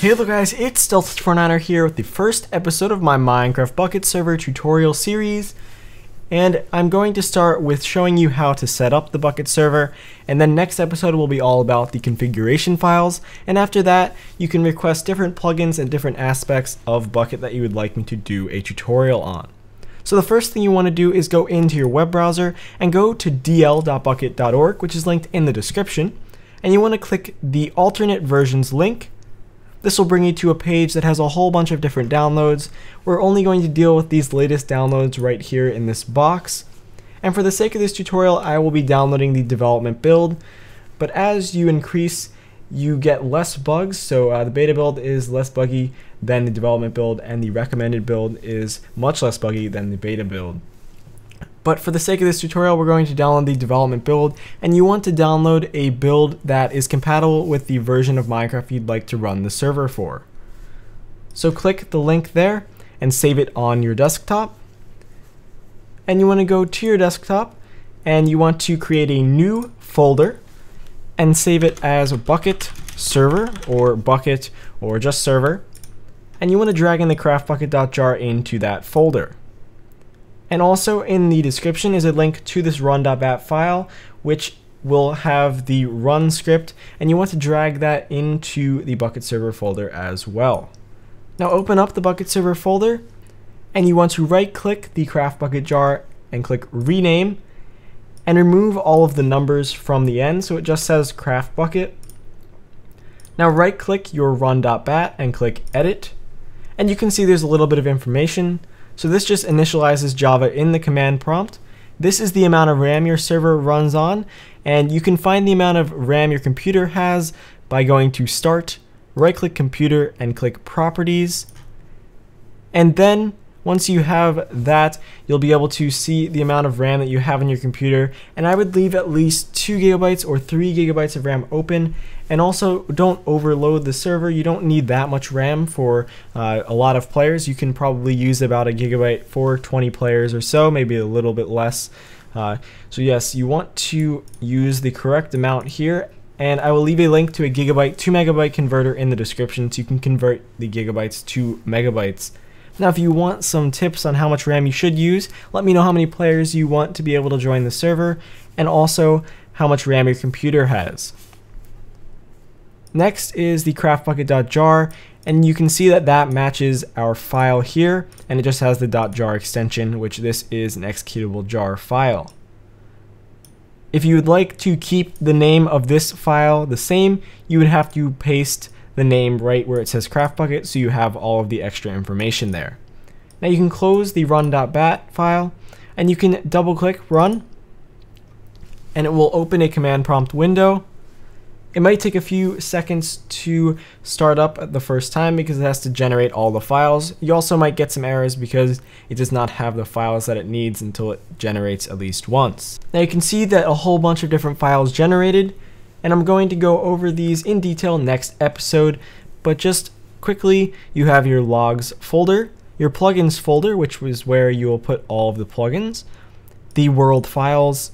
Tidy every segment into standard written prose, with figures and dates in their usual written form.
Hello guys, it's Delta249er here with the first episode of my Minecraft Bucket server tutorial series, and I'm going to start with showing you how to set up the Bucket server, and then next episode will be all about the configuration files, and after that you can request different plugins and different aspects of Bucket that you would like me to do a tutorial on. So the first thing you want to do is go into your web browser and go to dl.bukkit.org, which is linked in the description, and you want to click the alternate versions link. This will bring you to a page that has a whole bunch of different downloads. We're only going to deal with these latest downloads right here in this box. And for the sake of this tutorial, I will be downloading the development build. But as you increase, you get less bugs. So the beta build is less buggy than the development build, and the recommended build is much less buggy than the beta build. But for the sake of this tutorial, we're going to download the development build, and you want to download a build that is compatible with the version of Minecraft you'd like to run the server for. So click the link there and save it on your desktop. And you want to go to your desktop and you want to create a new folder and save it as Bucket Server or Bucket or just Server. And you want to drag in the CraftBukkit.jar into that folder. And also in the description is a link to this run.bat file, which will have the run script, and you want to drag that into the Bucket server folder as well. Now open up the Bucket server folder, and you want to right click the CraftBukkit.jar and click rename, and remove all of the numbers from the end so it just says CraftBukkit. Now right click your run.bat and click edit, and you can see there's a little bit of information. So this just initializes Java in the command prompt. This is the amount of RAM your server runs on, and you can find the amount of RAM your computer has by going to Start, right-click Computer, and click Properties. And then, once you have that, you'll be able to see the amount of RAM that you have on your computer, and I would leave at least 2 GB or 3 GB of RAM open, and also don't overload the server. You don't need that much RAM for a lot of players. You can probably use about 1 GB for 20 players or so, maybe a little bit less. So yes, you want to use the correct amount here, and I will leave a link to a 2 MB converter in the description so you can convert the gigabytes to megabytes. Now if you want some tips on how much RAM you should use, let me know how many players you want to be able to join the server, and also how much RAM your computer has. Next is the CraftBukkit.jar, and you can see that that matches our file here, and it just has the .jar extension, which this is an executable jar file. If you would like to keep the name of this file the same, you would have to paste the name right where it says CraftBukkit, so you have all of the extra information there. Now you can close the run.bat file, and you can double click run, and it will open a command prompt window. It might take a few seconds to start up at the first time because it has to generate all the files. You also might get some errors because it does not have the files that it needs until it generates at least once. Now you can see that a whole bunch of different files generated, and I'm going to go over these in detail next episode, but just quickly, you have your logs folder, your plugins folder, which was where you will put all of the plugins, the world files,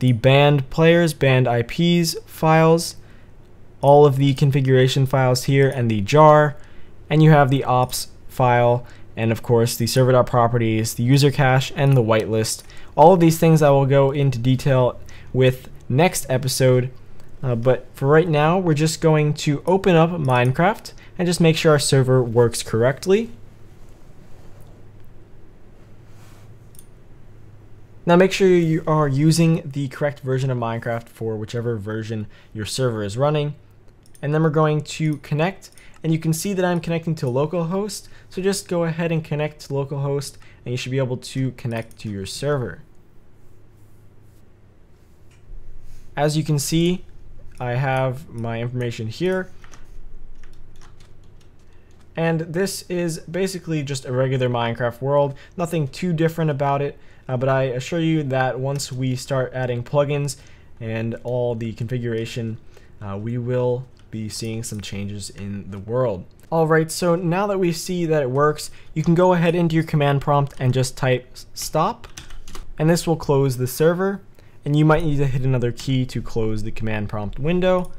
the banned players, banned IPs files, all of the configuration files here, and the jar, and you have the ops file, and of course the server.properties, the user cache, and the whitelist. All of these things I will go into detail with next episode. But for right now, we're just going to open up Minecraft and just make sure our server works correctly. Now make sure you are using the correct version of Minecraft for whichever version your server is running. And then we're going to connect, and you can see that I'm connecting to localhost. So just go ahead and connect to localhost, and you should be able to connect to your server. As you can see, I have my information here, and this is basically just a regular Minecraft world, nothing too different about it, but I assure you that once we start adding plugins and all the configuration, we will be seeing some changes in the world. Alright, so now that we see that it works, you can go ahead into your command prompt and just type stop, and this will close the server. And you might need to hit another key to close the command prompt window.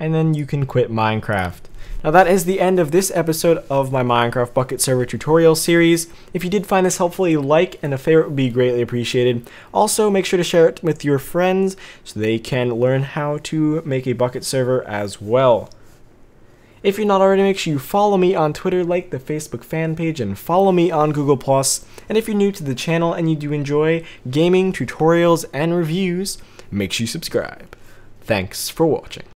and then you can quit Minecraft. Now that is the end of this episode of my Minecraft Bucket server tutorial series. If you did find this helpful, a like and a favorite would be greatly appreciated. Also, make sure to share it with your friends so they can learn how to make a bucket server as well. If you're not already, make sure you follow me on Twitter, like the Facebook fan page, and follow me on Google+. And if you're new to the channel and you do enjoy gaming, tutorials, and reviews, make sure you subscribe. Thanks for watching.